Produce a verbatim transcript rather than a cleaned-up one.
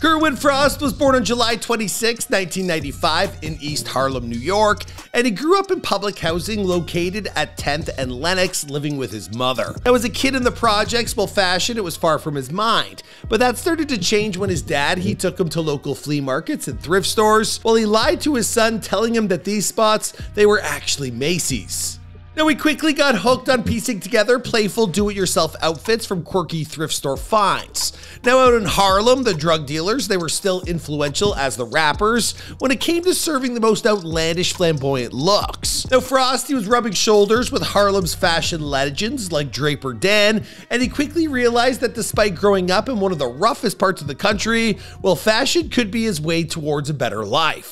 Kerwin Frost was born on July twenty-sixth, nineteen ninety-five in East Harlem, New York, and he grew up in public housing located at tenth and Lenox, living with his mother. Now, as a kid in the projects, well, fashion, it was far from his mind, but that started to change when his dad, he took him to local flea markets and thrift stores, while he lied to his son, telling him that these spots, they were actually Macy's. Now, we quickly got hooked on piecing together playful do-it-yourself outfits from quirky thrift store finds. Now, out in Harlem, the drug dealers, they were still influential as the rappers when it came to serving the most outlandish flamboyant looks. Now, Frost, he was rubbing shoulders with Harlem's fashion legends like Dapper Dan, and he quickly realized that despite growing up in one of the roughest parts of the country, well, fashion could be his way towards a better life.